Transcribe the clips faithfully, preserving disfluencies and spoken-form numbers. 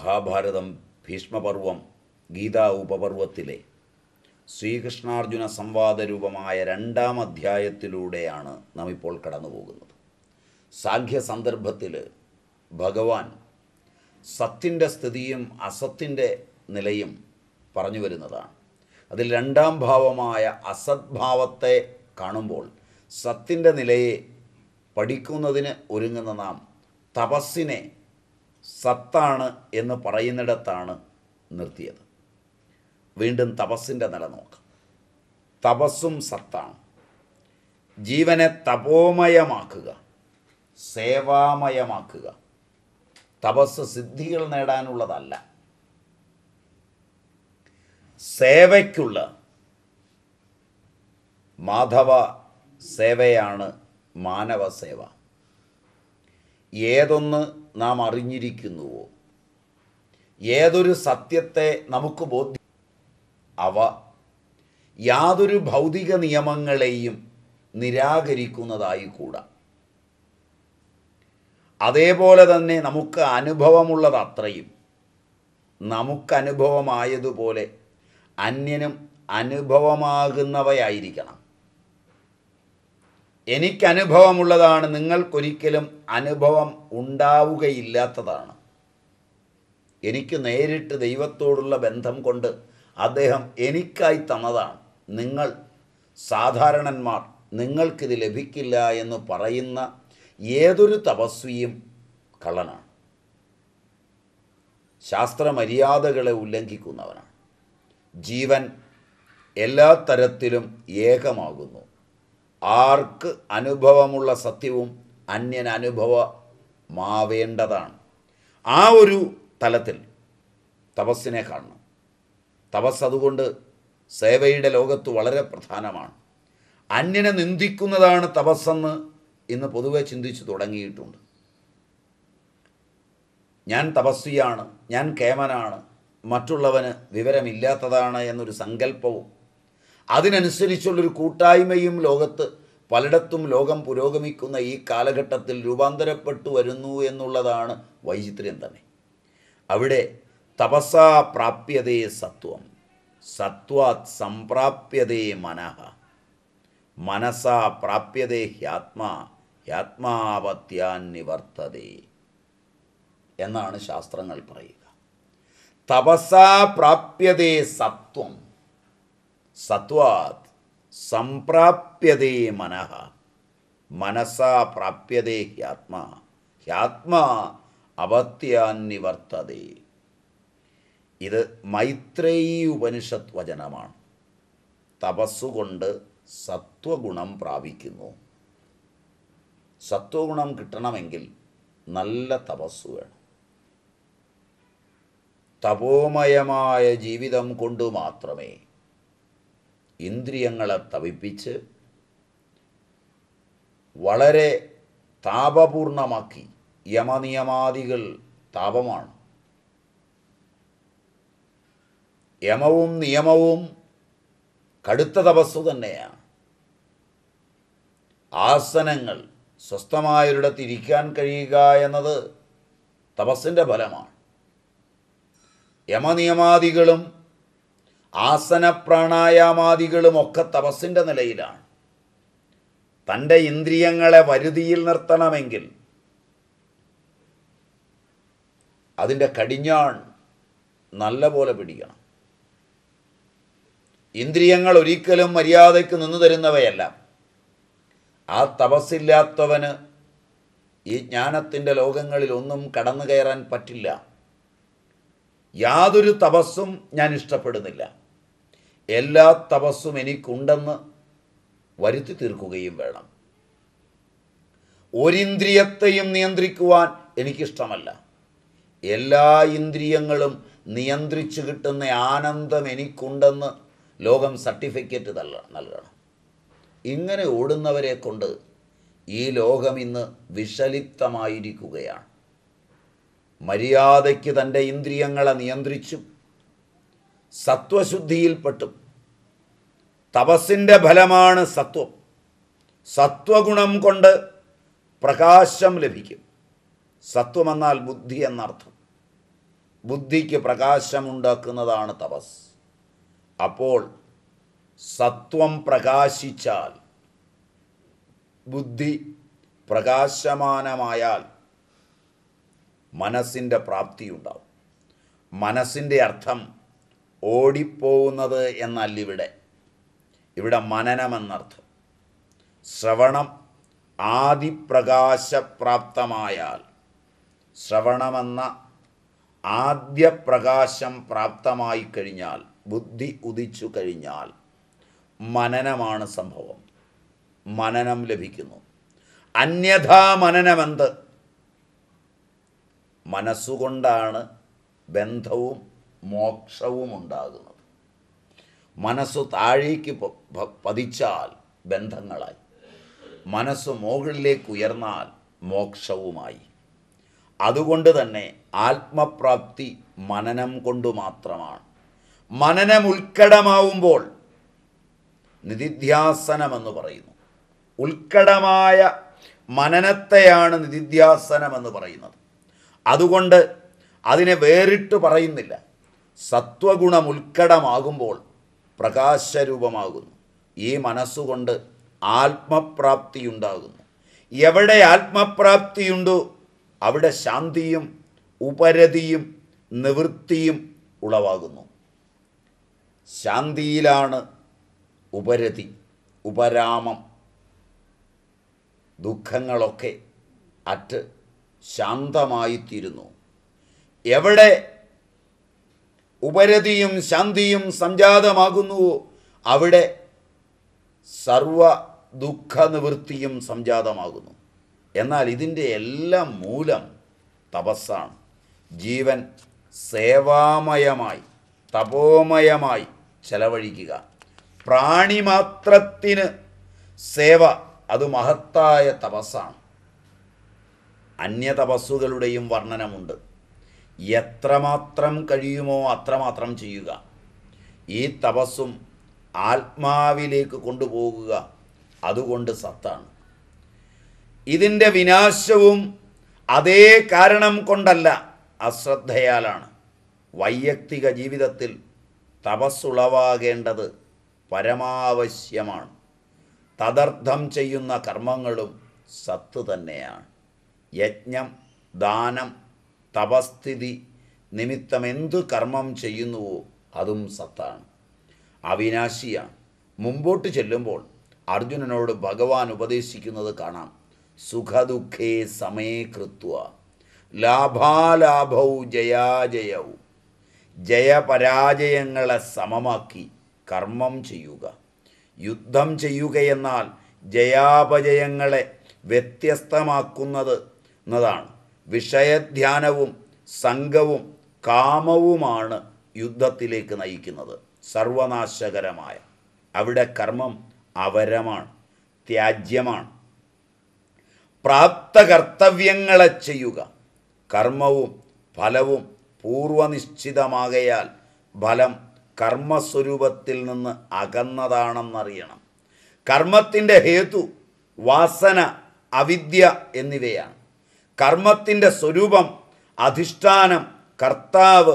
മഹാഭാരതം ഭീഷ്മപർവം ഗീതാ ഉപപർവത്തിലെ ശ്രീകൃഷ്ണാർജുന സംവാദരൂപമായ രണ്ടാം അധ്യായത്തിലൂടെയാണ് നാം ഇപ്പോൾ കടന്നുപോകുന്നത്. സാഖ്യ സന്ദർഭത്തിൽ ഭഗവാൻ സത്തിൻ്റെ സ്ഥിതിയും അസത്തിൻ്റെ നിലയും പറഞ്ഞു വരുന്നതാണ്. അതിൽ രണ്ടാം ഭാവമായ അസദ്ഭാവത്തെ കാണുമ്പോൾ സത്തിൻ്റെ നിലയെ പഠിക്കുന്നതിന് ഒരുങ്ങുന്ന നാം തപസ്സിനെ സത്താണ് എന്ന് പറയുന്നിടത്താണ് നിർത്തിയത്. വീണ്ടും തപസ്സിൻ്റെ നില നോക്കാം. തപസ്സും സത്താണ്. ജീവനെ തപോമയമാക്കുക, സേവാമയമാക്കുക. തപസ് സിദ്ധികൾ നേടാനുള്ളതല്ല, സേവയ്ക്കുള്ള മാധവ സേവയാണ് മാനവ സേവ. ഏതൊന്ന് നാം അറിഞ്ഞിരിക്കുന്നുവോ, ഏതൊരു സത്യത്തെ നമുക്ക് ബോധ്യം, അവ യാതൊരു ഭൗതിക നിയമങ്ങളെയും നിരാകരിക്കുന്നതായിക്കൂടാ. അതേപോലെ തന്നെ നമുക്ക് അനുഭവമുള്ളത് അത്രയും നമുക്കനുഭവമായതുപോലെ അന്യനും അനുഭവമാകുന്നവയായിരിക്കണം. എനിക്കനുഭവമുള്ളതാണ് നിങ്ങൾക്കൊരിക്കലും അനുഭവം ഉണ്ടാവുകയില്ലാത്തതാണ്. എനിക്ക് നേരിട്ട് ദൈവത്തോടുള്ള ബന്ധം കൊണ്ട് അദ്ദേഹം എനിക്കായി തന്നതാണ്. നിങ്ങൾ സാധാരണന്മാർ, നിങ്ങൾക്കിത് ലഭിക്കില്ല എന്ന് പറയുന്ന ഏതൊരു തപസ്വിയും കള്ളനാണ്, ശാസ്ത്രമര്യാദകളെ ഉല്ലംഘിക്കുന്നവനാണ്. ജീവൻ എല്ലാ തരത്തിലും ഏകമാകുന്നു. ആർക്ക് അനുഭവമുള്ള സത്യവും അന്യൻ അനുഭവമാവേണ്ടതാണ്. ആ ഒരു തലത്തിൽ തപസ്സിനെ കാണണം. തപസ് അതുകൊണ്ട് സേവയുടെ ലോകത്ത് വളരെ പ്രധാനമാണ്. അന്യനെ നിന്ദിക്കുന്നതാണ് തപസ്സെന്ന് ഇന്ന് പൊതുവെ ചിന്തിച്ചു തുടങ്ങിയിട്ടുണ്ട്. ഞാൻ തപസ്വിയാണ്, ഞാൻ കേമനാണ്, മറ്റുള്ളവന് വിവരമില്ലാത്തതാണ് എന്നൊരു സങ്കല്പവും അതിനനുസരിച്ചുള്ളൊരു കൂട്ടായ്മയും ലോകത്ത് പലയിടത്തും ലോകം പുരോഗമിക്കുന്ന ഈ കാലഘട്ടത്തിൽ രൂപാന്തരപ്പെട്ടു വരുന്നു എന്നുള്ളതാണ് വൈചിത്ര്യം തന്നെ. അവിടെ തപസാ പ്രാപ്യതേ സത്വം, സത്വാത് സംപ്രാപ്യതേ മനഃ, മനസാ പ്രാപ്യതേ ഹ്യാത്മാ, ഹ്യാത്മാവത്യാൻ നിവർത്തതേ എന്നാണ് ശാസ്ത്രങ്ങൾ പറയുക. തപസാ പ്രാപ്യതേ സത്വം, സത്വാത് സംപ്രാപ്യതേ മനഃ, മനസാ പ്രാപ്യതേ ഹ്യാത്മാ, ഹ്യാത്മാ അവത്യാൻ നിവർത്തതേ. ഇത് മൈത്രേയി ഉപനിഷത്ത് വചനമാണ്. തപസ്സുകൊണ്ട് സത്വഗുണം പ്രാപിക്കുന്നു. സത്വഗുണം കിട്ടണമെങ്കിൽ നല്ല തപസ്സു വേണം. തപോമയമായ ജീവിതം കൊണ്ട് മാത്രമേ ഇന്ദ്രിയങ്ങളെ തപിപ്പിച്ച് വളരെ താപപൂർണമാക്കി. യമനിയമാദികൾ താപമാണ്. യമവും നിയമവും കടുത്ത തപസ്സു തന്നെയാണ്. ആസനങ്ങൾ, സ്വസ്ഥമായൊരിടത്ത് ഇരിക്കാൻ കഴിയുക എന്നത് തപസ്സിൻ്റെ ഫലമാണ്. യമനിയമാദികളും ആസന പ്രാണായാമാദികളും ഒക്കെ തപസ്സിൻ്റെ നിലയിലാണ്. തൻ്റെ ഇന്ദ്രിയങ്ങളെ വരുതിയിൽ നിർത്തണമെങ്കിൽ അതിൻ്റെ കടിഞ്ഞാൺ നല്ല പോലെ പിടിക്കണം. ഇന്ദ്രിയങ്ങൾ ഒരിക്കലും മര്യാദയ്ക്ക് നിന്നു തരുന്നവയല്ല. ആ തപസ്സില്ലാത്തവന് ഈ ജ്ഞാനത്തിൻ്റെ ലോകങ്ങളിലൊന്നും കടന്നു കയറാൻ പറ്റില്ല. യാതൊരു തപസ്സും ഞാൻ ഇഷ്ടപ്പെടുന്നില്ല, എല്ലാ തപസ്സും എനിക്കുണ്ടെന്ന് വരുത്തി തീർക്കുകയും വേണം. ഒരിന്ദ്രിയത്തെയും നിയന്ത്രിക്കുവാൻ എനിക്കിഷ്ടമല്ല, എല്ലാ ഇന്ദ്രിയങ്ങളും നിയന്ത്രിച്ചു കിട്ടുന്ന ആനന്ദം എനിക്കുണ്ടെന്ന് ലോകം സർട്ടിഫിക്കറ്റ് നൽകണം. ഇങ്ങനെ ഓടുന്നവരെ കൊണ്ട് ഈ ലോകം ഇന്ന് വിഷലിപ്തമായിരിക്കുകയാണ്. മര്യാദയ്ക്ക് തൻ്റെ ഇന്ദ്രിയങ്ങളെ നിയന്ത്രിച്ചും സത്വശുദ്ധിയിൽപ്പെട്ടും. തപസ്സിൻ്റെ ഫലമാണ് സത്വം. സത്വഗുണം കൊണ്ട് പ്രകാശം ലഭിക്കും. സത്വമെന്നാൽ ബുദ്ധി എന്നർത്ഥം. ബുദ്ധിക്ക് പ്രകാശമുണ്ടാക്കുന്നതാണ് തപസ്. അപ്പോൾ സത്വം പ്രകാശിച്ചാൽ, ബുദ്ധി പ്രകാശമാനമായാൽ മനസ്സിൻ്റെ പ്രാപ്തിയുണ്ടാവും. മനസ്സിൻ്റെ അർത്ഥം ഓടിപ്പോകുന്നത് എന്നല്ലിവിടെ. ഇവിടെ മനനമെന്നർത്ഥം. ശ്രവണം ആദിപ്രകാശപ്രാപ്തമായാൽ, ശ്രവണമെന്ന ആദ്യ പ്രകാശം പ്രാപ്തമായി കഴിഞ്ഞാൽ, ബുദ്ധി ഉദിച്ചു കഴിഞ്ഞാൽ മനനമാണ് സംഭവം. മനനം ലഭിക്കുന്നു. അന്യഥാ മനനമെന്ത്? മനസ്സുകൊണ്ടാണ് ബന്ധവും മോക്ഷവും ഉണ്ടാകുന്നത്. മനസ്സ് താഴേക്ക് പതിച്ചാൽ ബന്ധങ്ങളായി, മനസ്സ് മുകളിലേക്ക് ഉയർന്നാൽ മോക്ഷവുമായി. അതുകൊണ്ട് തന്നെ ആത്മപ്രാപ്തി മനനം കൊണ്ടു മാത്രമാണ്. മനനം ഉൽക്കടമാവുമ്പോൾ നിധിധ്യാസനമെന്ന് പറയുന്നു. ഉൽക്കടമായ മനനത്തെയാണ് നിധിധ്യാസനമെന്ന് പറയുന്നത്. അതുകൊണ്ട് അതിനെ വേറിട്ട് പറയുന്നില്ല. സത്വഗുണം ഉൽക്കടമാകുമ്പോൾ പ്രകാശരൂപമാകുന്നു. ഈ മനസ്സുകൊണ്ട് ആത്മപ്രാപ്തിയുണ്ടാകുന്നു. എവിടെ ആത്മപ്രാപ്തിയുണ്ടോ അവിടെ ശാന്തിയും ഉപരതിയും നിവൃത്തിയും ഉളവാകുന്നു. ശാന്തിയിലാണ് ഉപരതി, ഉപരാമം. ദുഃഖങ്ങളൊക്കെ അറ്റ് ശാന്തമായിത്തീരുന്നു. എവിടെ ഉപരതിയും ശാന്തിയും സംജാതമാകുന്നുവോ അവിടെ സർവ ദുഃഖനിവൃത്തിയും സംജാതമാകുന്നു. എന്നാൽ ഇതിൻ്റെ എല്ലാം മൂലം തപസ്സാണ്. ജീവൻ സേവാമയമായി, തപോമയമായി ചെലവഴിക്കുക. പ്രാണിമാത്രത്തിന് സേവ, അത് മഹത്തായ തപസ്സാണ്. അന്യതപസ്സുകളുടെയും വർണ്ണനമുണ്ട്. എത്രമാത്രം കഴിയുമോ അത്രമാത്രം ചെയ്യുക. ഈ തപസ്സും ആത്മാവിലേക്ക് കൊണ്ടുപോകുക. അതുകൊണ്ട് സത്താണ്. ഇതിൻ്റെ വിനാശവും അതേ കാരണം കൊണ്ടല്ല, അശ്രദ്ധയാലാണ്. വൈയക്തിക ജീവിതത്തിൽ തപസ്സുളവാകേണ്ടത് പരമാവശ്യമാണ്. തദർത്ഥം ചെയ്യുന്ന കർമ്മങ്ങളും സത്ത് തന്നെയാണ്. യജ്ഞം, ദാനം, തപസ്ഥിതി നിമിത്തം എന്തു കർമ്മം ചെയ്യുന്നുവോ അതും സത്താണ്, അവിനാശിയാണ്. മുമ്പോട്ട് ചെല്ലുമ്പോൾ അർജുനനോട് ഭഗവാൻ ഉപദേശിക്കുന്നത് കാണാം. സുഖദുഃഖേ സമേ കൃത്വ ലാഭാലാഭൗ ജയാജയൗ, ജയപരാജയങ്ങളെ സമമാക്കി കർമ്മം ചെയ്യുക. യുദ്ധം ചെയ്യുകയെന്നാൽ ജയാപജയങ്ങളെ വ്യത്യസ്തമാക്കുന്നത് എന്നതാണ്. വിഷയധ്യാനവും സംഘവും കാമവുമാണ് യുദ്ധത്തിലേക്ക് നയിക്കുന്നത്, സർവനാശകരമായ. അവിടെ കർമ്മം അവരമാണ്, ത്യാജ്യമാണ്. പ്രാപ്തകർത്തവ്യങ്ങളെ ചെയ്യുക. കർമ്മവും ഫലവും പൂർവനിശ്ചിതമാകയാൽ ഫലം കർമ്മസ്വരൂപത്തിൽ നിന്ന് അകന്നതാണെന്നറിയണം. കർമ്മത്തിൻ്റെ ഹേതു വാസന, അവിദ്യ എന്നിവയാണ്. കർമ്മത്തിൻ്റെ സ്വരൂപം, അധിഷ്ഠാനം, കർത്താവ്,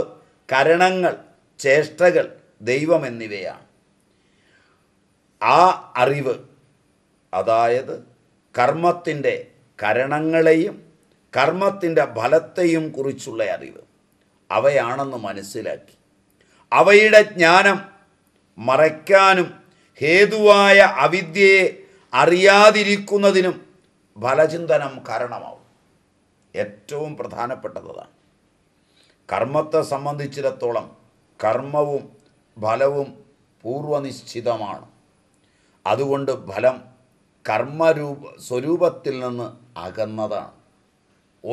കരണങ്ങൾ, ചേഷ്ടകൾ, ദൈവം എന്നിവയാണ്. ആ അറിവ്, അതായത് കർമ്മത്തിൻ്റെ കരണങ്ങളെയും കർമ്മത്തിൻ്റെ ഫലത്തെയും കുറിച്ചുള്ള അറിവ്, അവയാണെന്ന് മനസ്സിലാക്കി അവയുടെ ജ്ഞാനം മറയ്ക്കാനും ഹേതുവായ അവിദ്യയെ അറിയാതിരിക്കുന്നതിനും ഫലചിന്തനം കാരണമാവും. ഏറ്റവും പ്രധാനപ്പെട്ടതാണ്. കർമ്മത്തെ സംബന്ധിച്ചിടത്തോളം കർമ്മവും ഫലവും പൂർവനിശ്ചിതമാണ്. അതുകൊണ്ട് ഫലം കർമ്മരൂപ സ്വരൂപത്തിൽ നിന്ന് അകന്നതാണ്.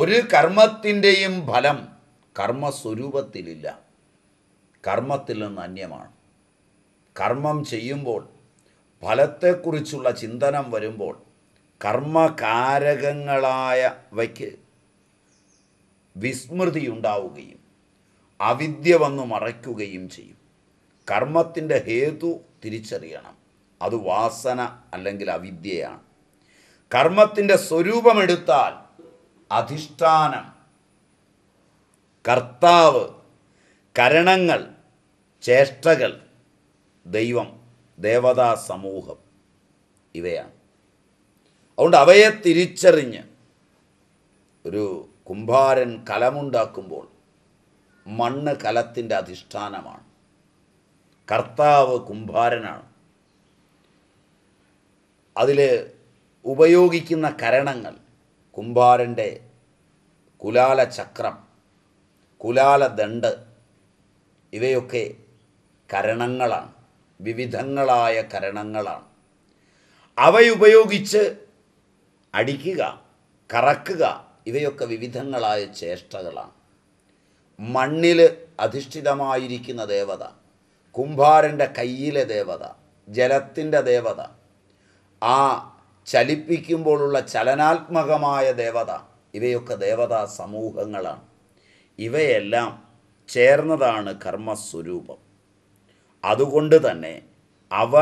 ഒരു കർമ്മത്തിൻ്റെയും ഫലം കർമ്മസ്വരൂപത്തിലില്ല, കർമ്മത്തിൽ നിന്ന് അന്യമാണ്. കർമ്മം ചെയ്യുമ്പോൾ ഫലത്തെക്കുറിച്ചുള്ള ചിന്തനം വരുമ്പോൾ കർമ്മകാരകങ്ങളായവയ്ക്ക് വിസ്മൃതിയുണ്ടാവുകയും അവിദ്യ വന്നു മറയ്ക്കുകയും ചെയ്യും. കർമ്മത്തിൻ്റെ ഹേതു തിരിച്ചറിയണം. അത് വാസന അല്ലെങ്കിൽ അവിദ്യയാണ്. കർമ്മത്തിൻ്റെ സ്വരൂപമെടുത്താൽ അധിഷ്ഠാനം, കർത്താവ്, കരണങ്ങൾ ചേഷ്ടകൾ ദൈവം ദേവതാ സമൂഹം ഇവയാണ്. അതുകൊണ്ട് അവയെ തിരിച്ചറിഞ്ഞ് ഒരു കുംഭാരൻ കലമുണ്ടാക്കുമ്പോൾ മണ്ണ് കലത്തിൻ്റെ അധിഷ്ഠാനമാണ്. കർത്താവ് കുംഭാരനാണ്. അതിൽ ഉപയോഗിക്കുന്ന കരണങ്ങൾ കുംഭാരൻ്റെ കുലാല ചക്രം, കുലാല ദണ്ഡ് ഇവയൊക്കെ കരണങ്ങളാണ്, വിവിധങ്ങളായ കരണങ്ങളാണ്. അവയുപയോഗിച്ച് അടിക്കുക, കറക്കുക ഇവയൊക്കെ വിവിധങ്ങളായ ചേഷ്ടകളാണ്. മണ്ണിൽ അധിഷ്ഠിതമായിരിക്കുന്ന ദേവത, കുംഭാരൻ്റെ കയ്യിലെ ദേവത, ജലത്തിൻ്റെ ദേവത, ആ ചലിപ്പിക്കുമ്പോഴുള്ള ചലനാത്മകമായ ദേവത ഇവയൊക്കെ ദേവതാ സമൂഹങ്ങളാണ്. ഇവയെല്ലാം ചേർന്നതാണ് കർമ്മസ്വരൂപം. അതുകൊണ്ട് തന്നെ അവ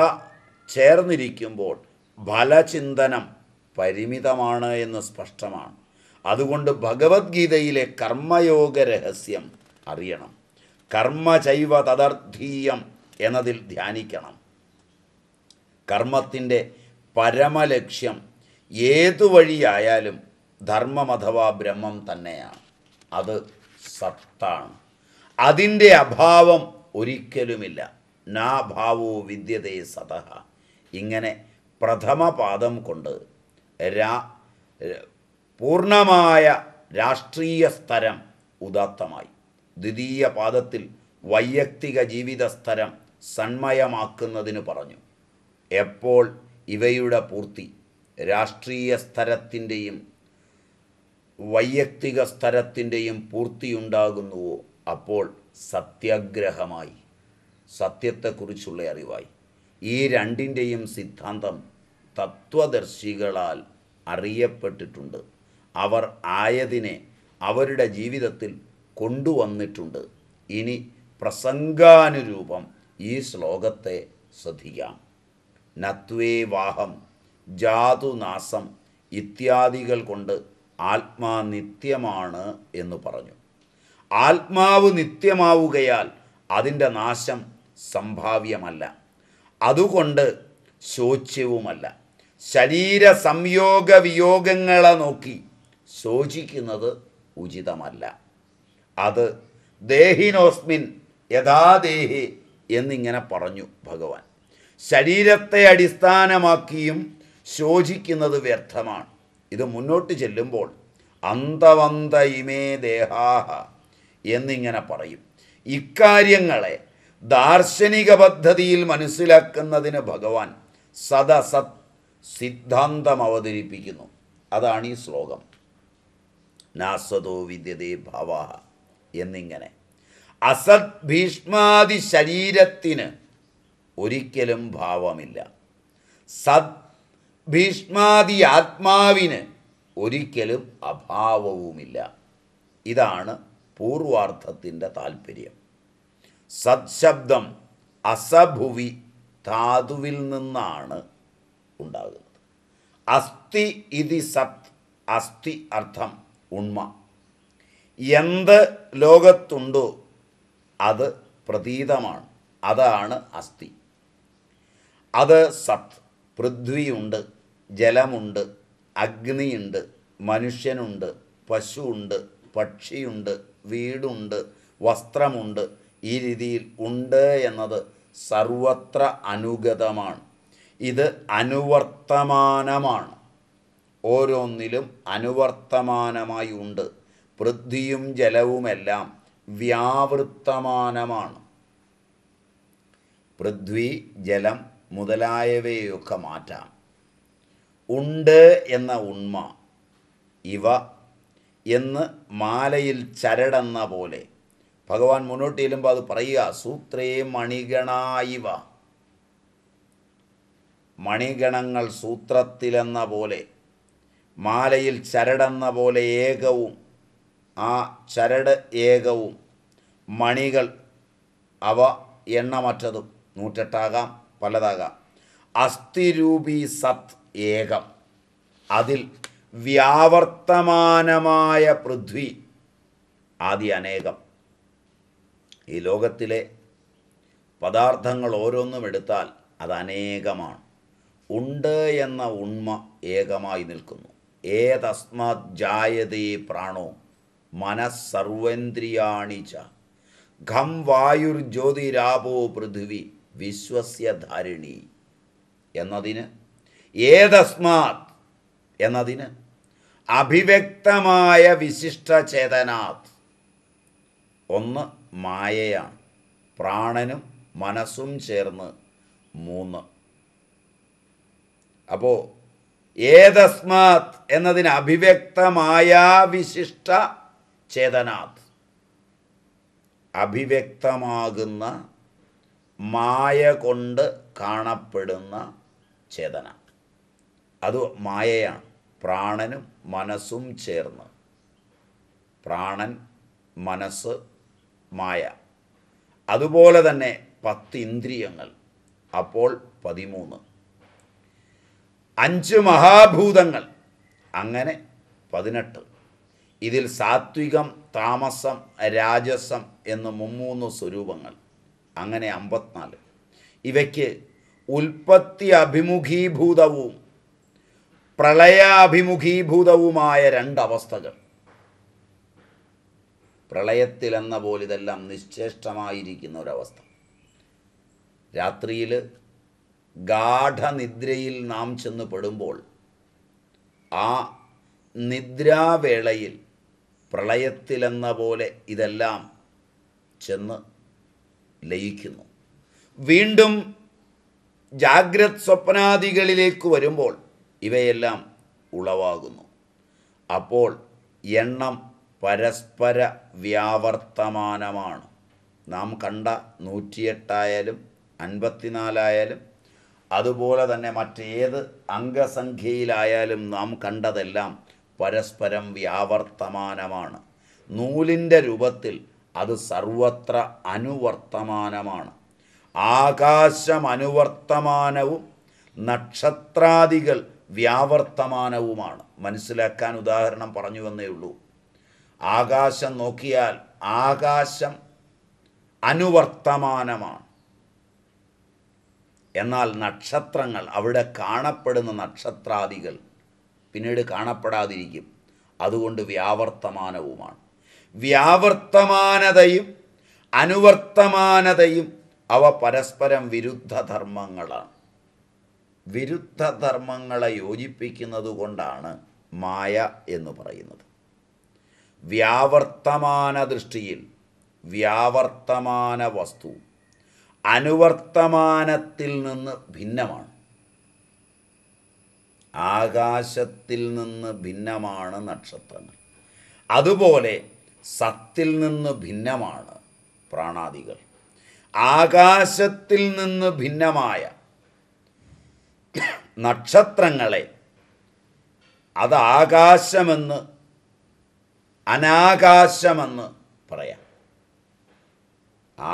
ചേർന്നിരിക്കുമ്പോൾ ഫലചിന്തനം പരിമിതമാണ് എന്ന് സ്പഷ്ടമാണ്. അതുകൊണ്ട് ഭഗവത്ഗീതയിലെ കർമ്മയോഗ രഹസ്യം അറിയണം. കർമ്മ ചൈവ തദർത്ഥീയം എന്നതിൽ ധ്യാനിക്കണം. കർമ്മത്തിൻ്റെ പരമലക്ഷ്യം ഏതു വഴിയായാലും ധർമ്മം അഥവാ ബ്രഹ്മം തന്നെയാണ്. അത് സത്താണ്. അതിൻ്റെ അഭാവം ഒരിക്കലുമില്ല. നാ ഭാവോ വിദ്യതേ സതഹ. ഇങ്ങനെ പ്രഥമ പാദം കൊണ്ട് രാ പൂർണ്ണമായ രാഷ്ട്രീയ സ്ഥലം ഉദാത്തമായി, ദ്വിതീയ പാദത്തിൽ വൈയക്തിക ജീവിത സ്ഥലം സന്മയമാക്കുന്നതിന് പറഞ്ഞു. എപ്പോൾ ഇവയുടെ പൂർത്തി രാഷ്ട്രീയ സ്ഥലത്തിൻ്റെയും വൈയക്തിക സ്ഥലത്തിൻ്റെയും പൂർത്തിയുണ്ടാകുന്നുവോ അപ്പോൾ സത്യഗ്രഹമായി, സത്യത്തെക്കുറിച്ചുള്ള അറിവായി. ഈ രണ്ടിൻ്റെയും സിദ്ധാന്തം തത്വദർശികളാൽ അറിയപ്പെട്ടിട്ടുണ്ട്. അവർ ആയതിനെ അവരുടെ ജീവിതത്തിൽ കൊണ്ടുവന്നിട്ടുണ്ട്. ഇനി പ്രസംഗാനുരൂപം ഈ ശ്ലോകത്തെ ശ്രദ്ധിക്കാം. നത്വേ വാഹം ജാതുനാസം ഇത്യാദികൾ കൊണ്ട് ആത്മാ നിത്യമാണ് എന്ന് പറഞ്ഞു. ആത്മാവ് നിത്യമാവുകയാൽ അതിൻ്റെ നാശം സംഭാവ്യമല്ല, അതുകൊണ്ട് ശോച്യവുമല്ല. ശരീര സംയോഗ വിയോഗങ്ങളെ നോക്കി ശോചിക്കുന്നത് ഉചിതമല്ല. അത് ദേഹിനോസ്മിൻ യഥാദേഹി എന്നിങ്ങനെ പറഞ്ഞു ഭഗവാൻ. ശരീരത്തെ അടിസ്ഥാനമാക്കിയും ശോചിക്കുന്നത് വ്യർത്ഥമാണ്. ഇത് മുന്നോട്ട് ചെല്ലുമ്പോൾ അന്തവന്ത ഇമേ ദേഹാഹ എന്നിങ്ങനെ പറയും. ഇക്കാര്യങ്ങളെ ദാർശനിക പദ്ധതിയിൽ മനസ്സിലാക്കുന്നതിന് ഭഗവാൻ സദസത് സിദ്ധാന്തം അവതരിപ്പിക്കുന്നു. അതാണ് ഈ ശ്ലോകം. നാസതോ വിദ്യതേ ഭാവാഹ എന്നിങ്ങനെ അസത് ഭീഷ്മാദി ശരീരത്തിന് ഒരിക്കലും ഭാവമില്ല, സത് ഭീഷ്മാദി ആത്മാവിന് ഒരിക്കലും അഭാവവുമില്ല. ഇതാണ് പൂർവാർത്ഥത്തിൻ്റെ താല്പര്യം. സത്ശബ്ദം അസഭുവി ധാതുവിൽ നിന്നാണ് ഉണ്ടാകുന്നത്. അസ്ഥി ഇതി സത്, അസ്ഥി അർത്ഥം ഉണ്മ. എന്ത് ലോകത്തുണ്ടോ അത് പ്രതീതമാണ്, അതാണ് അസ്ഥി, അത് സത്. പൃഥ്വിയുണ്ട്, ജലമുണ്ട്, അഗ്നിയുണ്ട്, മനുഷ്യനുണ്ട്, പശുവുണ്ട്, പക്ഷിയുണ്ട്, വീടുണ്ട്, വസ്ത്രമുണ്ട്. ഈ രീതിയിൽ ഉണ്ട് എന്നത് സർവത്ര അനുഗതമാണ്. ഇത് അനുവർത്തമാനമാണ്, ഓരോന്നിലും അനുവർത്തമാനമായി ഉണ്ട്. പൃഥ്വിയും ജലവുമെല്ലാം വ്യാവൃത്തമാനമാണ്. പൃഥ്വി ജലം മുതലായവയൊക്കെ മാറ്റാം. ഉണ്ട് എന്ന ഉണ്മ ഇവ എന്ന് മാലയിൽ ചരടെന്ന പോലെ ഭഗവാൻ മുന്നോട്ട് ചെല്ലുമ്പോൾ അത് പറയുക. സൂത്രേ മണിഗണായിവ, മണിഗണങ്ങൾ സൂത്രത്തിലെന്ന പോലെ, മാലയിൽ ചരടെന്ന പോലെ ഏകവും, ആ ചരട് ഏകവും, മണികൾ അവ എണ്ണമറ്റതും, നൂറ്റെട്ടാകാം പലതാകാം. അസ്ഥിരൂപി സത് ഏകം, അതിൽ വ്യാവർത്തമാനമായ പൃഥ്വി ആദി അനേകം. ഈ ലോകത്തിലെ പദാർത്ഥങ്ങൾ ഓരോന്നും എടുത്താൽ അത് അനേകമാണ്. ഉണ്ട് എന്ന ഉണ്മ ഏകമായി നിൽക്കുന്നു. ഏതസ്മാത് ജായതേ പ്രാണോ മനസ്സർവേന്ദ്രിയാണിച്ച ഖം വായുർജ്യോതിരാപോ പൃഥിവി വിശ്വസ്യ ധാരിണി എന്നതിന് ഏതസ്മാത് എന്നതിന് അഭിവ്യക്തമായ വിശിഷ്ടചേതനാത് ഒന്ന് മായയാണ്. പ്രാണനും മനസ്സും ചേർന്ന് മൂന്ന്. അപ്പോൾ ഏതസ്മാത് എന്നതിന് അഭിവ്യക്തമായ വിശിഷ്ട ചേതനാത് അഭിവ്യക്തമാകുന്ന മായ കൊണ്ട് കാണപ്പെടുന്ന ചേതന, അത് മായയാണ്. പ്രാണനും മനസ്സും ചേർന്ന് പ്രാണൻ മനസ്സ് മായ. അതുപോലെ തന്നെ പത്ത് ഇന്ദ്രിയങ്ങൾ, അപ്പോൾ പതിമൂന്ന്. അഞ്ച് മഹാഭൂതങ്ങൾ, അങ്ങനെ പതിനെട്ട്. ഇതിൽ സാത്വികം, താമസം, രാജസം എന്ന് മുമ്മൂന്ന് സ്വരൂപങ്ങൾ, അങ്ങനെ അമ്പത്തിനാല്. ഇവയ്ക്ക് ഉൽപ്പത്തി അഭിമുഖീഭൂതവും പ്രളയാഭിമുഖീഭൂതവുമായ രണ്ടവസ്ഥകൾ. പ്രളയത്തിലെന്ന പോലെ ഇതെല്ലാം നിശ്ചേഷ്ടമായിരിക്കുന്ന ഒരവസ്ഥ. രാത്രിയിൽ ഗാഠനിദ്രയിൽ നാം ചെന്ന് പെടുമ്പോൾ ആ നിദ്രാവേളയിൽ പ്രളയത്തിലെന്ന പോലെ ഇതെല്ലാം ചെന്ന് ലയിക്കുന്നു. വീണ്ടും ജാഗ്രത് സ്വപ്നാദികളിലേക്ക് വരുമ്പോൾ ഇവയെല്ലാം ഉളവാകുന്നു. അപ്പോൾ എണ്ണം പരസ്പര വ്യാവർത്തമാനമാണ്. നാം കണ്ട നൂറ്റിയെട്ടായാലും അൻപത്തിനാലായാലും അതുപോലെ തന്നെ മറ്റേത് അംഗസംഖ്യയിലായാലും നാം കണ്ടതെല്ലാം പരസ്പരം വ്യാവർത്തമാനമാണ്. നൂലിൻ്റെ രൂപത്തിൽ അത് സർവത്ര അനുവർത്തമാനമാണ്. ആകാശം അനുവർത്തമാനവും നക്ഷത്രാദികൾ വ്യാവർത്തമാനവുമാണ്. മനസ്സിലാക്കാൻ ഉദാഹരണം പറഞ്ഞു എന്നേ ഉള്ളൂ. ആകാശം നോക്കിയാൽ ആകാശം അനുവർത്തമാനമാണ്. എന്നാൽ നക്ഷത്രങ്ങൾ, അവിടെ കാണപ്പെടുന്ന നക്ഷത്രാദികൾ പിന്നീട് കാണപ്പെടാതിരിക്കും. അതുകൊണ്ട് വ്യാവർത്തമാനവുമാണ്. വ്യാവർത്തമാനതയും അനുവർത്തമാനതയും അവ പരസ്പരം വിരുദ്ധ ധർമ്മങ്ങളാണ്. വിരുദ്ധ ധർമ്മങ്ങളെ യോജിപ്പിക്കുന്നത് കൊണ്ടാണ് മായ എന്ന് പറയുന്നത്. വ്യാവർത്തമാന ദൃഷ്ടിയിൽ വ്യാവർത്തമാന വസ്തു അനുവർത്തമാനത്തിൽ നിന്ന് ഭിന്നമാണ്. ആകാശത്തിൽ നിന്ന് ഭിന്നമാണ് നക്ഷത്രങ്ങൾ. അതുപോലെ സത്തിൽ നിന്ന് ഭിന്നമാണ് പ്രാണാദികൾ. ആകാശത്തിൽ നിന്ന് ഭിന്നമായ നക്ഷത്രങ്ങളെ അത് ആകാശമെന്ന് അനാകാശമെന്ന് പറയാം.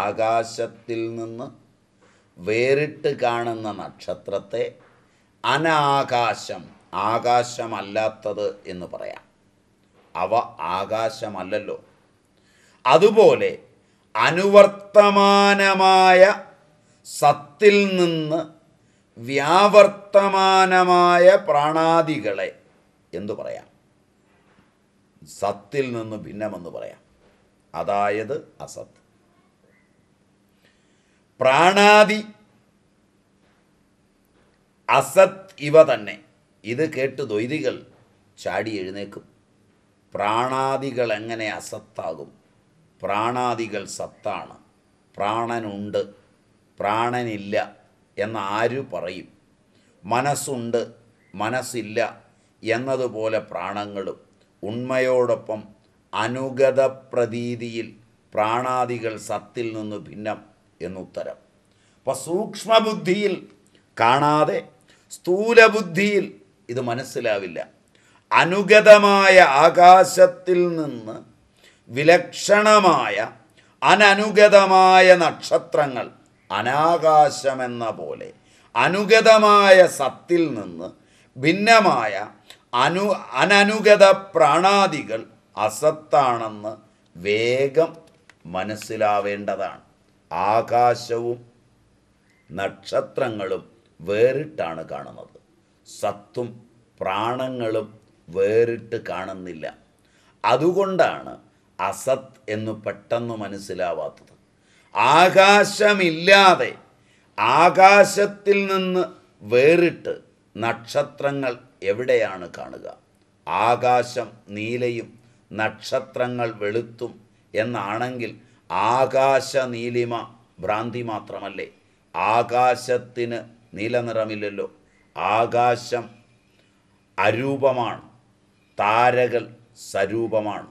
ആകാശത്തിൽ നിന്ന് വേറിട്ട് കാണുന്ന നക്ഷത്രത്തെ അനാകാശം, ആകാശമല്ലാത്തത് എന്ന് പറയാം. അവ ആകാശമല്ലല്ലോ. അതുപോലെ അനുവർത്തമാനമായ സത്തിൽ നിന്ന് വ്യാവർത്തമാനമായ പ്രാണാദികളെ എന്തു പറയാം? സത്തിൽ നിന്ന് ഭിന്നമെന്ന് പറയാം. അതായത് അസത്ത്. പ്രാണാദി അസത് ഇവ തന്നെ. ഇത് കേട്ട് ദ്വൈതികൾ ചാടി എഴുന്നേക്കും. പ്രാണാദികൾ എങ്ങനെ അസത്താകും? പ്രാണാദികൾ സത്താണ്. പ്രാണനുണ്ട്, പ്രാണനില്ല എന്ന് ആര് പറയും? മനസ്സുണ്ട്, മനസ്സില്ല എന്നതുപോലെ പ്രാണങ്ങളും ഉണ്മയോടൊപ്പം അനുഗത പ്രതീതിയിൽ പ്രാണാദികൾ സത്തിൽ നിന്ന് ഭിന്നം എന്നുത്തരം. അപ്പോൾ സൂക്ഷ്മബുദ്ധിയിൽ കാണാതെ സ്ഥൂലബുദ്ധിയിൽ ഇത് മനസ്സിലാവില്ല. അനുഗതമായ ആകാശത്തിൽ നിന്ന് വിലക്ഷണമായ അനനുഗതമായ നക്ഷത്രങ്ങൾ അനാകാശമെന്ന പോലെ, അനുഗതമായ സത്തിൽ നിന്ന് ഭിന്നമായ അനു അനനുഗത പ്രാണാദികൾ അസത്താണെന്ന് വേഗം മനസ്സിലാവേണ്ടതാണ്. ആകാശവും നക്ഷത്രങ്ങളും വേറിട്ടാണ് കാണുന്നത്, സത്തും പ്രാണങ്ങളും വേറിട്ട് കാണുന്നില്ല. അതുകൊണ്ടാണ് അസത് എന്ന് പെട്ടെന്ന് മനസ്സിലാവാത്തത്. ആകാശമില്ലാതെ ആകാശത്തിൽ നിന്ന് വേറിട്ട് നക്ഷത്രങ്ങൾ എവിടെയാണ് കാണുക? ആകാശം നീലയും നക്ഷത്രങ്ങൾ വെളുത്തും എന്നാണെങ്കിൽ ആകാശ നീലിമ ഭ്രാന്തി മാത്രമല്ലേ? ആകാശത്തിന് നീലനിറമില്ലല്ലോ. ആകാശം അരൂപമാണ്, താരകൾ സരൂപമാണ്.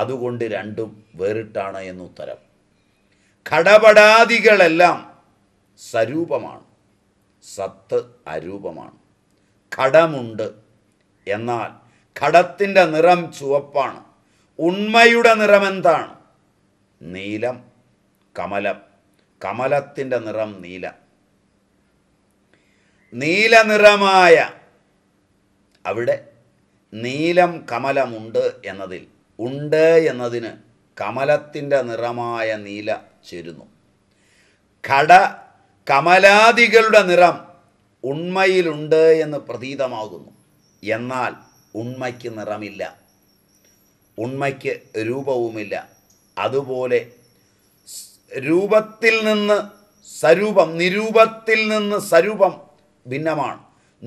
അതുകൊണ്ട് രണ്ടും വേറിട്ടാണ് എന്നുത്തരം. ഘടപടാദികളെല്ലാം സരൂപമാണ്, സത്ത് അരൂപമാണ്. ഘടമുണ്ട്, എന്നാൽ ഘടത്തിൻ്റെ നിറം ചുവപ്പാണ്. ഉണ്മയുടെ നിറമെന്താണ്? നീലം, കമലം. കമലത്തിൻ്റെ നിറം നീല. നീലനിറമായ അവിടെ നീലം കമലമുണ്ട് എന്നതിൽ ഉണ്ട് എന്നതിന് കമലത്തിൻ്റെ നിറമായ നീല ചേരുന്നു. ഘട കമലാദികളുടെ നിറം ഉണ്മയിലുണ്ട് എന്ന് പ്രതീതമാകുന്നു. എന്നാൽ ഉണ്മയ്ക്ക് നിറമില്ല, ഉണ്മയ്ക്ക് രൂപവുമില്ല. അതുപോലെ രൂപത്തിൽ നിന്ന് സരൂപം, നിരൂപത്തിൽ നിന്ന് സരൂപം ഭിന്നമാണ്,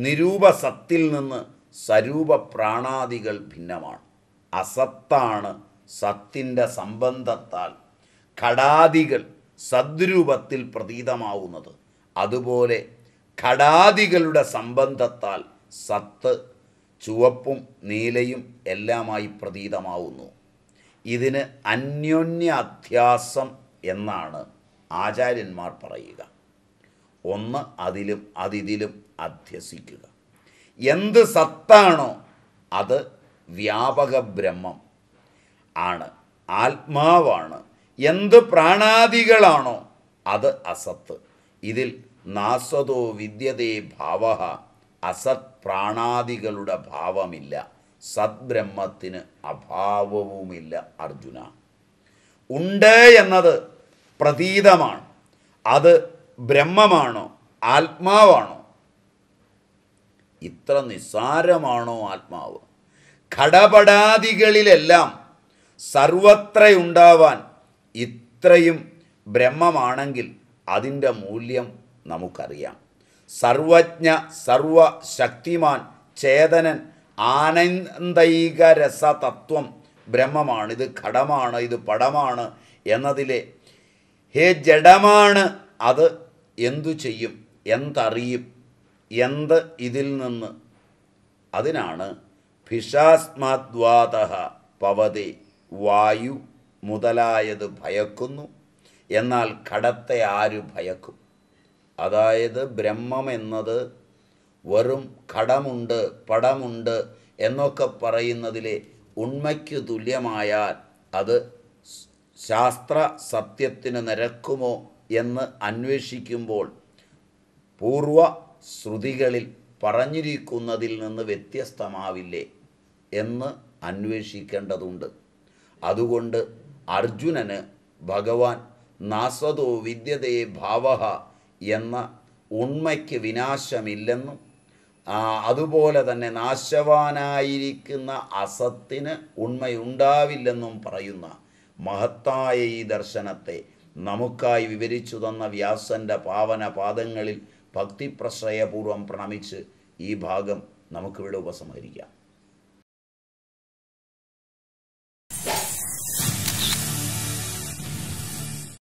നിരൂപസത്തിൽ നിന്ന് സരൂപ പ്രാണാദികൾ ഭിന്നമാണ്. അസത്താണ് സത്തിൻ്റെ സംബന്ധത്താൽ ഘടാദികൾ സദ്രൂപത്തിൽ പ്രതീതമാവുന്നത്. അതുപോലെ ഘടാദികളുടെ സംബന്ധത്താൽ സത്ത് ചുവപ്പും നീലയും എല്ലാമായി പ്രതീതമാവുന്നു. ഇതിന് അന്യോന്യ അധ്യാസം എന്നാണ് ആചാര്യന്മാർ പറയുക. ഒന്ന് അതിലും അതിതിലും അധ്യസിക്കുക. എന്ത് സത്താണോ അത് വ്യാപക ബ്രഹ്മം ആണ്, ആത്മാവാണ്. എന്ത് പ്രാണാദികളാണോ അത് അസത്ത്. ഇതിൽ നാസതോ വിദ്യതേ ഭാവഹ, അസത് പ്രാണാദികളുടെ ഭാവമില്ല, സദ്ബ്രഹ്മത്തിന് അഭാവവുമില്ല. അർജുന, ഉണ്ട് എന്നത് പ്രതീതമാണ്. അത് ബ്രഹ്മമാണോ ആത്മാവാണോ? ഇത്ര നിസ്സാരമാണോ ആത്മാവ്? ഘടപടാദികളിലെല്ലാം സർവത്രയുണ്ടാവാൻ ഇത്രയും ബ്രഹ്മമാണെങ്കിൽ അതിൻ്റെ മൂല്യം നമുക്കറിയാം. സർവജ്ഞ സർവശക്തിമാൻ ചേതനൻ ആനന്ദൈക രസതത്വം ബ്രഹ്മമാണ്. ഇത് ഘടമാണ്, ഇത് പടമാണ് എന്നതിലെ ഹേ ജഡമാണ് അത് എന്തു ചെയ്യും, എന്തറിയും, എന്ത് ഇതിൽ നിന്ന്? അതിനാണ് ഭിഷാസ്മദ്വാതഃ പവതേ, വായു മുതലായത് ഭയക്കുന്നു. എന്നാൽ ഘടത്തെ ആര് ഭയക്കും? അതായത് ബ്രഹ്മം എന്നത് വെറും ഘടമുണ്ട് പടമുണ്ട് എന്നൊക്കെ പറയുന്നതിലെ ഉണ്മയ്ക്ക് തുല്യമായാൽ അത് ശാസ്ത്ര സത്യത്തിന് നിരക്കുമോ എന്ന് അന്വേഷിക്കുമ്പോൾ പൂർവ ശ്രുതികളിൽ പറഞ്ഞിരിക്കുന്നതിൽ നിന്ന് വ്യത്യസ്തമാവില്ലേ എന്ന് അന്വേഷിക്കേണ്ടതുണ്ട്. അതുകൊണ്ട് അർജുനന് ഭഗവാൻ നാസതോ വിദ്യതേ ഭാവഹ എന്ന ഉണ്മയ്ക്ക് വിനാശമില്ലെന്നും അതുപോലെ തന്നെ നാശവാനായിരിക്കുന്ന അസത്തിന് ഉണ്മയുണ്ടാവില്ലെന്നും പറയുന്ന മഹത്തായ ഈ ദർശനത്തെ നമുക്കായി വിവരിച്ചു തന്ന വ്യാസൻ്റെ പാവന പാദങ്ങളിൽ ഭക്തിപ്രശ്രയപൂർവം പ്രണമിച്ച് ഈ ഭാഗം നമുക്കിവിടെ ഉപസംഹരിക്കാം.